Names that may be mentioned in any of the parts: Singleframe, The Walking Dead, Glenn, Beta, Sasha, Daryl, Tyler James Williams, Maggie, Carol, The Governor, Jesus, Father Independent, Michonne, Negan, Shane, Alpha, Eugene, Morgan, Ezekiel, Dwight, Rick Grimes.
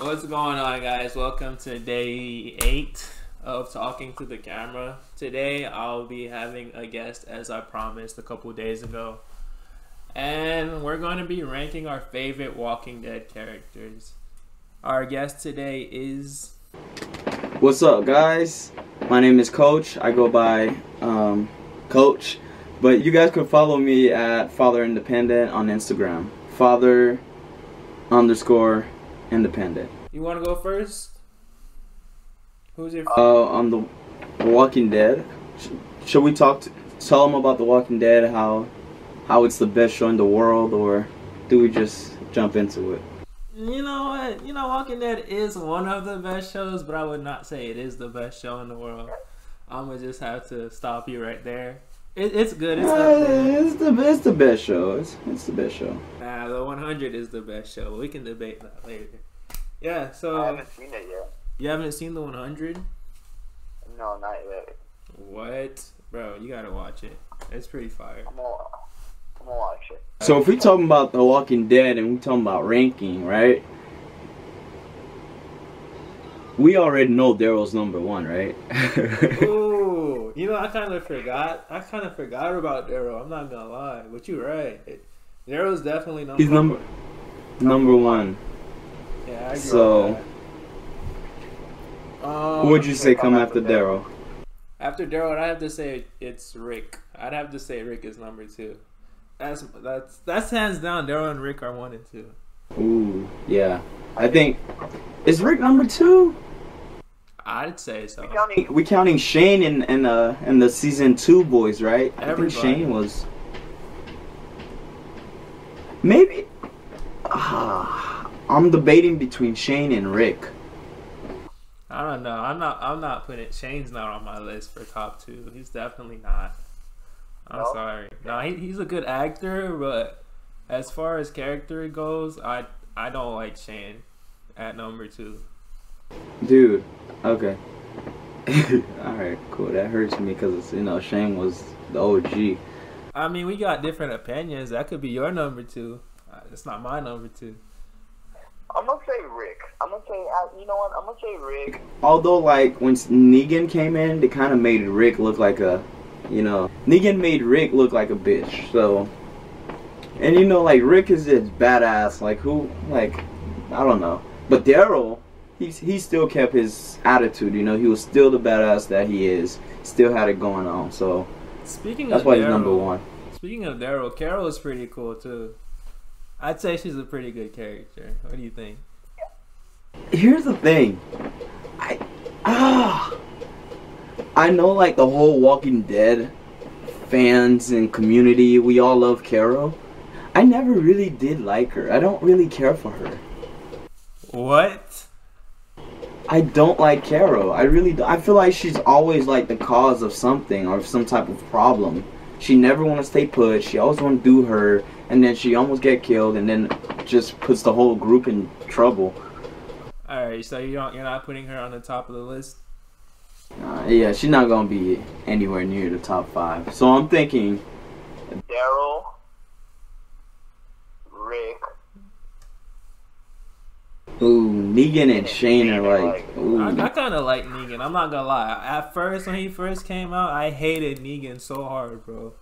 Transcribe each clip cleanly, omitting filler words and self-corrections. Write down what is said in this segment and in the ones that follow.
What's going on, guys? Welcome to day 8 of Talking to the Camera. Today I'll be having a guest, as I promised a couple days ago, and we're going to be ranking our favorite Walking Dead characters. Our guest today is... What's up, guys? My name is Coach. I go by Coach, but you guys can follow me at Father Independent on Instagram. Father _ Independent. You want to go first? Who's your favorite? On the Walking Dead. Should we tell them about the Walking Dead, how it's the best show in the world, or do we just jump into it? You know what? You know, Walking Dead is one of the best shows, but I would not say it is the best show in the world. I'm gonna just have to stop you right there. It's good. It's the best show. It's the best show. Nah, the 100 is the best show. We can debate that later. Yeah, so... I haven't seen it yet. You haven't seen the 100? No, not yet. What? Bro, you gotta watch it. It's pretty fire. I'm gonna watch it. So if we're talking about The Walking Dead and we're talking about ranking, right? We already know Daryl's #1, right? Ooh, you know, I kind of forgot about Daryl. I'm not gonna lie, but you're right. Daryl's definitely number. He's number one. Yeah, I agree. So, would you say come after Daryl? After Daryl, I'd have to say it's Rick. I'd have to say Rick is #2. That's hands down. Daryl and Rick are 1 and 2. Ooh, yeah. I think is Rick #2. I'd say so. We counting Shane and the season 2 boys, right? Everybody. I think Shane was maybe. I'm debating between Shane and Rick. I don't know. I'm not putting. Shane's not on my list for top 2. He's definitely not. I'm sorry. No, he's a good actor, but as far as character goes, I don't like Shane at #2. Dude. Okay. Alright, cool. That hurts me because, you know, Shane was the OG. I mean, we got different opinions. That could be your #2. It's not my #2. I'm going to say Rick. I'm going to say, you know what? I'm going to say Rick. Although, like, when Negan came in, they kind of made Rick look like a, you know, Negan made Rick look like a bitch. So, and, you know, like, Rick is just badass. Like, who, like, I don't know. But Daryl... He still kept his attitude, you know. He was still the badass that he is. Still had it going on, so that's why he's #1. Speaking of Daryl, Carol is pretty cool too. I'd say she's a pretty good character. What do you think? Here's the thing, I know, like, the whole Walking Dead fans and community, we all love Carol. I never really did like her. I don't really care for her. What? I don't like Carol. I really don't. I feel like she's always like the cause of something or some type of problem. She never want to stay put. She always want to do her, and then she almost get killed, and then just puts the whole group in trouble. All right, so you're not putting her on the top of the list. Yeah, she's not gonna be anywhere near the top 5. So I'm thinking Daryl, Rick. Ooh, Negan and Shane are like... Ooh. I kind of like Negan. I'm not going to lie. At first, when he first came out, I hated Negan so hard, bro.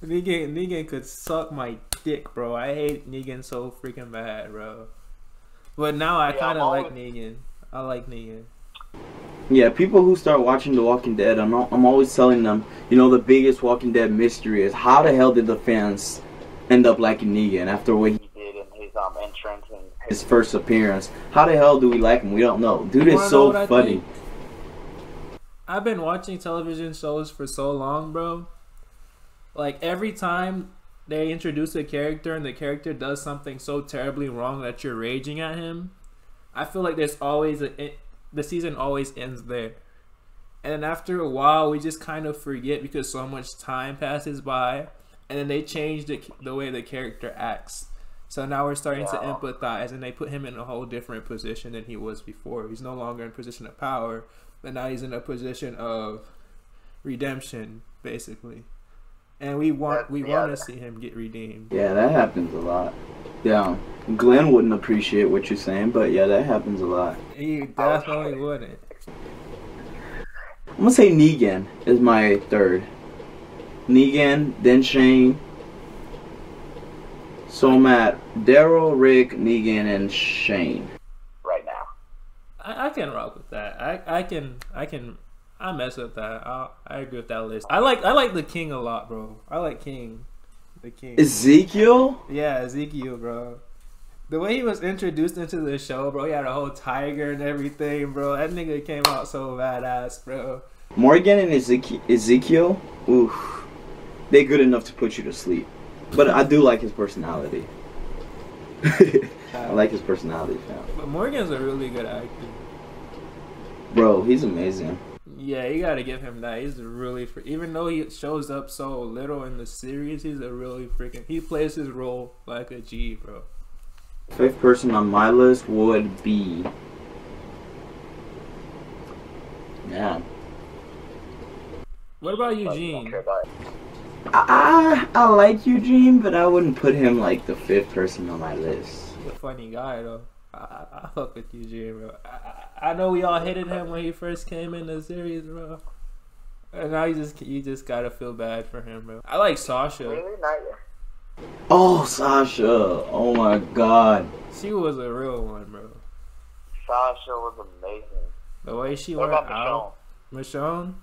Negan could suck my dick, bro. I hate Negan so freaking bad, bro. But now I kind of like Negan. I like Negan. Yeah, people who start watching The Walking Dead, I'm always telling them, you know, the biggest Walking Dead mystery is how the hell did the fans end up liking Negan after what he did in his entrance and his first appearance. How the hell do we like him? We don't know. Dude is so funny. I've been watching television shows for so long, bro. Like, every time they introduce a character and the character does something so terribly wrong that you're raging at him, I feel like there's always the season always ends there. And then after a while, we just kind of forget because so much time passes by, and then they change the way the character acts. So now we're starting to empathize, and they put him in a whole different position than he was before. He's no longer in a position of power, but now he's in a position of redemption, basically. And we want to see him get redeemed. Yeah, that happens a lot. Yeah, Glenn wouldn't appreciate what you're saying, but yeah, that happens a lot. He definitely wouldn't. I'm gonna say Negan is my third. Negan, then Shane. So I'm at Daryl, Rick, Negan, and Shane. Right now. I can rock with that. I mess with that. I agree with that list. I like the King a lot, bro. I like King. The King. Ezekiel? Yeah, Ezekiel, bro. The way he was introduced into the show, bro, he had a whole tiger and everything, bro. That nigga came out so badass, bro. Morgan and Ezekiel, oof, they're good enough to put you to sleep. But I do like his personality. I like his personality, fam. But Morgan's a really good actor. Bro, he's amazing. Yeah, you gotta give him that. He's really, even though he shows up so little in the series, he's a really freaking, he plays his role like a G, bro. Fifth person on my list would be, yeah. What about Eugene? I like Eugene, but I wouldn't put him like the fifth person on my list. He's a funny guy though. I fuck with Eugene, bro. I know we all hated him when he first came in the series, bro. And now you just gotta feel bad for him, bro. I like Sasha. Really? Not yet. Oh, Sasha! Oh my God. She was a real one, bro. Sasha was amazing. The way she went out. Michonne?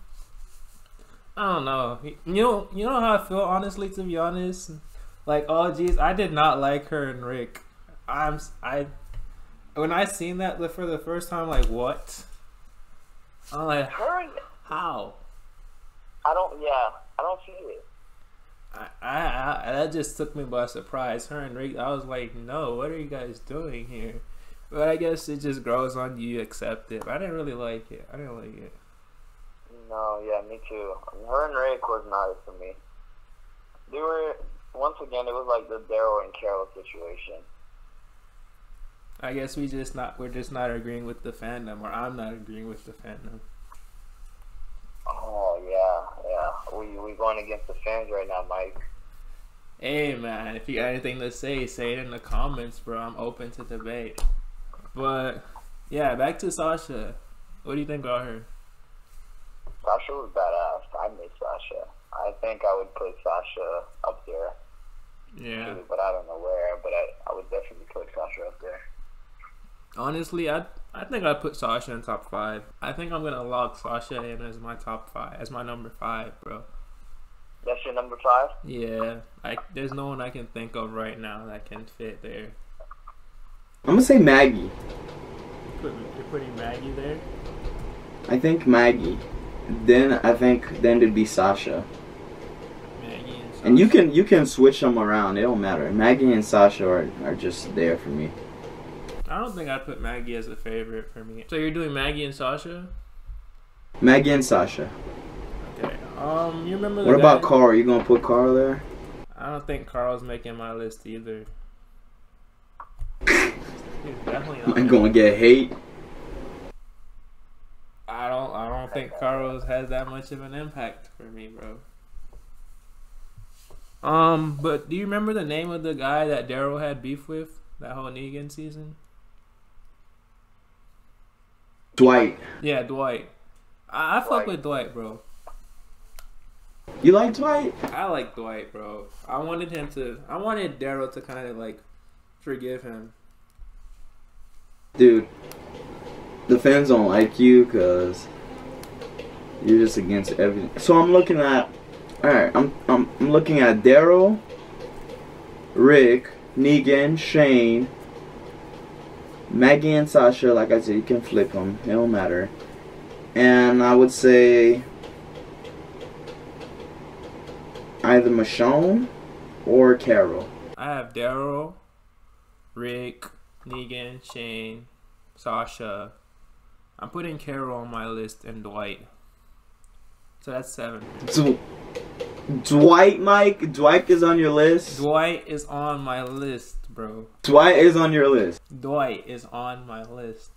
I don't know. You know how I feel, honestly. To be honest, like, oh geez, I did not like her and Rick. When I seen that for the first time, like, what? I'm like, how? I don't see it. I that just took me by surprise. Her and Rick, I was like, no, what are you guys doing here? But I guess it just grows on you. Accept it. I didn't really like it. I didn't like it. No, yeah, me too. Her and Rick was not it for me. They were, once again, it was like the Daryl and Carol situation. I guess we're just not agreeing with the fandom, or I'm not agreeing with the fandom. Oh yeah, we going against the fans right now, Mike. Hey man, if you got anything to say, say it in the comments, bro. I'm open to debate. But yeah, back to Sasha. What do you think about her? Sasha was badass. I miss Sasha. I think I would put Sasha up there. Yeah. Too, but I don't know where, but I would definitely put Sasha up there. Honestly, I think I put Sasha in top 5. I think I'm going to log Sasha in as my top 5, as my number 5, bro. That's your number 5? Yeah. There's no one I can think of right now that can fit there. I'm going to say Maggie. You're putting Maggie there? I think Maggie. Then it'd be Sasha. Maggie and Sasha. And you can switch them around. It don't matter. Maggie and Sasha are just there for me. I don't think I'd put Maggie as a favorite for me. So you're doing Maggie and Sasha? Maggie and Sasha. Okay. You remember the guy? What about Carl? You gonna put Carl there? I don't think Carl's making my list either. He's definitely not. I'm gonna get hate. I don't think Carlos has that much of an impact for me, bro. But do you remember the name of the guy that Daryl had beef with that whole Negan season? Dwight. Yeah, Dwight. I fuck with Dwight, bro. You like Dwight? I like Dwight, bro. I wanted Daryl to kind of like forgive him. Dude, the fans don't like you because you're just against everything. So I'm looking at, all right, I'm looking at Daryl, Rick, Negan, Shane, Maggie, and Sasha. Like I said, you can flip them; it don't matter. And I would say either Michonne or Carol. I have Daryl, Rick, Negan, Shane, Sasha. I'm putting Carol on my list, and Dwight. So that's 7. Dwight, Mike? Dwight is on your list? Dwight is on my list, bro. Dwight is on your list? Dwight is on my list.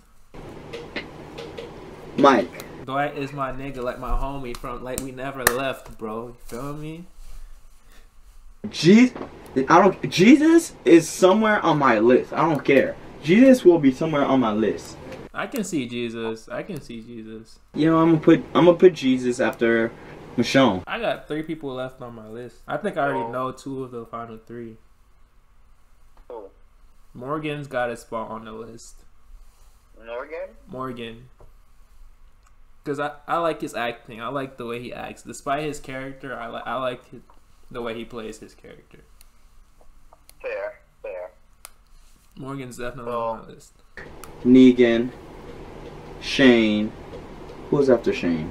Mike. Dwight is my nigga, like my homie, we never left, bro. You feel me? Jesus is somewhere on my list. I don't care. Jesus will be somewhere on my list. I can see Jesus. I can see Jesus. You know, I'm gonna put Jesus after Michonne. I got 3 people left on my list. I think I already know 2 of the final 3. Oh. Morgan's got a spot on the list. Morgan? Morgan. Because I like his acting. I like the way he acts. Despite his character, I liked the way he plays his character. Fair, fair. Morgan's definitely on my list. Negan, Shane. Who's after Shane?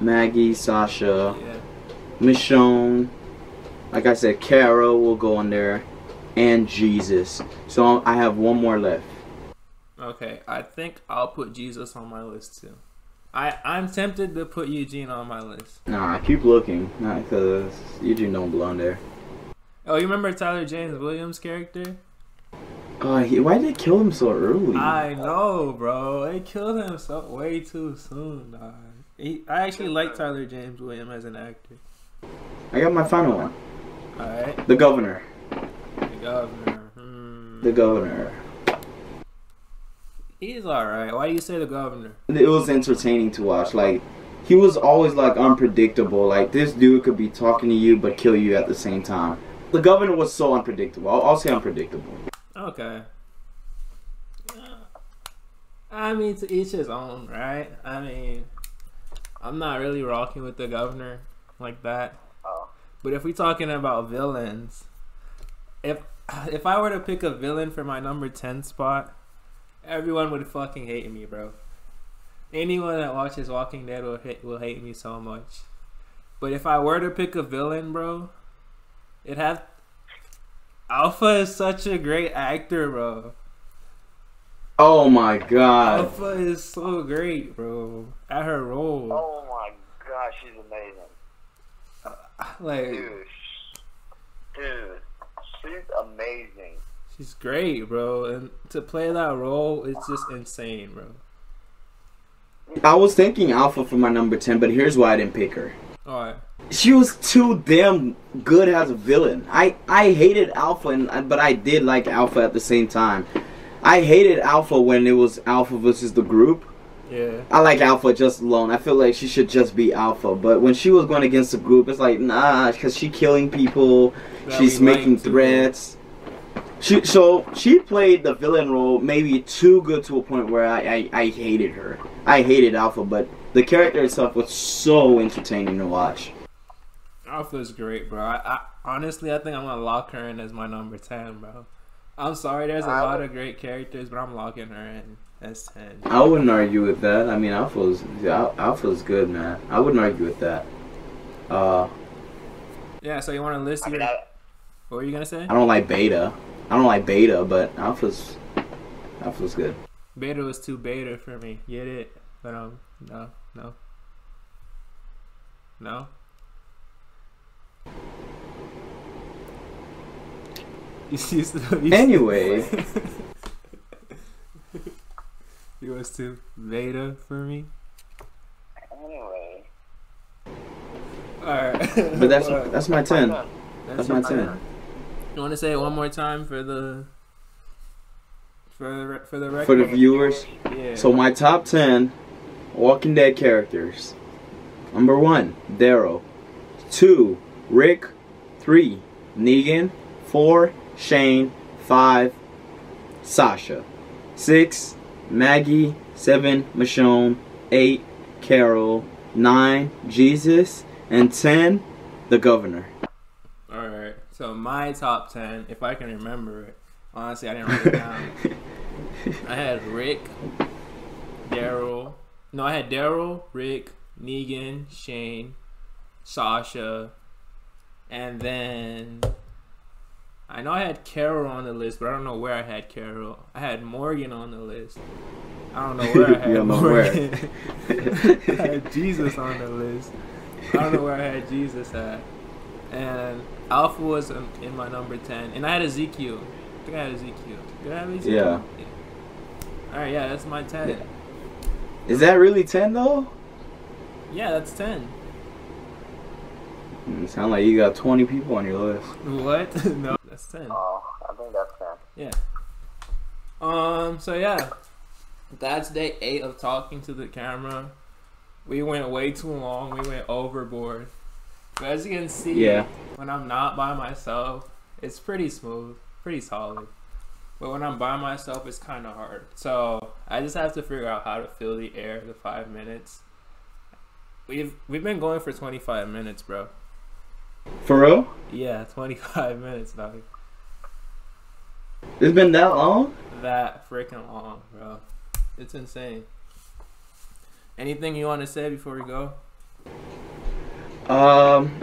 Maggie, Sasha, Michonne. Like I said, Carol will go on there, and Jesus. So I have 1 more left. Okay, I think I'll put Jesus on my list too. I'm tempted to put Eugene on my list. Nah, keep looking. Nah, because Eugene don't belong there. Oh, you remember Tyler James Williams' character? Why did they kill him so early? I know, bro. They killed him way too soon, dog. I actually like Tyler James Williams as an actor. I got my final one. Alright. The Governor. The Governor. The Governor. He's alright. Why do you say The Governor? It was entertaining to watch. Like, he was always, like, unpredictable. Like, this dude could be talking to you but kill you at the same time. The Governor was so unpredictable. I'll say unpredictable. Okay. I mean, to each his own, right? I mean, I'm not really rocking with The Governor like that. But if we're talking about villains, if I were to pick a villain for my number 10 spot, everyone would fucking hate me, bro. Anyone that watches Walking Dead will hate me so much. But if I were to pick a villain, bro, it'd have... Alpha is such a great actor, bro. Oh my god. Alpha is so great, bro. At her role. Oh my god, she's amazing. Like... Dude, she's amazing. She's great, bro, and to play that role, it's just insane, bro. I was thinking Alpha for my number 10, but here's why I didn't pick her. Alright. She was too damn good as a villain. I hated Alpha, but I did like Alpha at the same time. I hated Alpha when it was Alpha versus the group. Yeah. I like Alpha just alone. I feel like she should just be Alpha, but when she was going against the group, it's like, nah, because she's killing people, she's making threats. So she played the villain role maybe too good to a point where I hated her. I hated Alpha, but the character itself was so entertaining to watch. Alpha's great, bro. Honestly, I think I'm gonna lock her in as my number 10, bro. I'm sorry, there's a lot of great characters, but I'm locking her in as 10. I wouldn't argue with that. I mean, Alpha's good, man. I wouldn't argue with that. Yeah. So you want to list your? What were you gonna say? I don't like Beta. I don't like Beta, but Alpha's good. Beta was too beta for me. Get it? But no. Anyway, you was too beta for me. Anyway. All right. But that's my 10. That's my 10. You want to say it one more time for the record? For the viewers? Yeah. So my top 10 Walking Dead characters. Number 1, Daryl. 2, Rick. 3, Negan. 4, Shane. 5, Sasha. 6, Maggie. 7, Michonne. 8, Carol. 9, Jesus. And 10, The Governor. So my top 10, if I can remember it, honestly I didn't write it down. I had Rick, Daryl. No, I had Daryl, Rick, Negan, Shane, Sasha, and then I know I had Carol on the list, but I don't know where I had Carol. I had Morgan on the list. I don't know where I had Morgan. I had Jesus on the list. I don't know where I had Jesus at. And Alpha was in my number 10, and I had Ezekiel. I think I had Ezekiel. Did I have Ezekiel? Yeah. All right, yeah, that's my 10. Yeah. Is that really 10 though? Yeah, that's 10. You sound like you got 20 people on your list. What? No, that's 10. Oh, I think that's 10. Yeah. So yeah, that's day 8 of talking to the camera. We went way too long. We went overboard. But as you can see, when I'm not by myself, it's pretty smooth, pretty solid. But when I'm by myself, it's kind of hard. So I just have to figure out how to fill the air, the 5 minutes. We've been going for 25 minutes, bro. For real? Yeah, 25 minutes, dog. It's been that long? That freaking long, bro. It's insane. Anything you want to say before we go?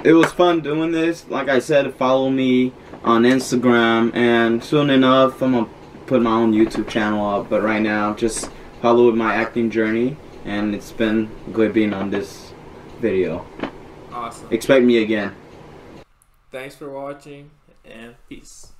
It was fun doing this. Like I said, follow me on Instagram, and soon enough, I'm gonna put my own YouTube channel up. But right now, just follow with my acting journey, and it's been good being on this video. Awesome. Expect me again. Thanks for watching, and peace.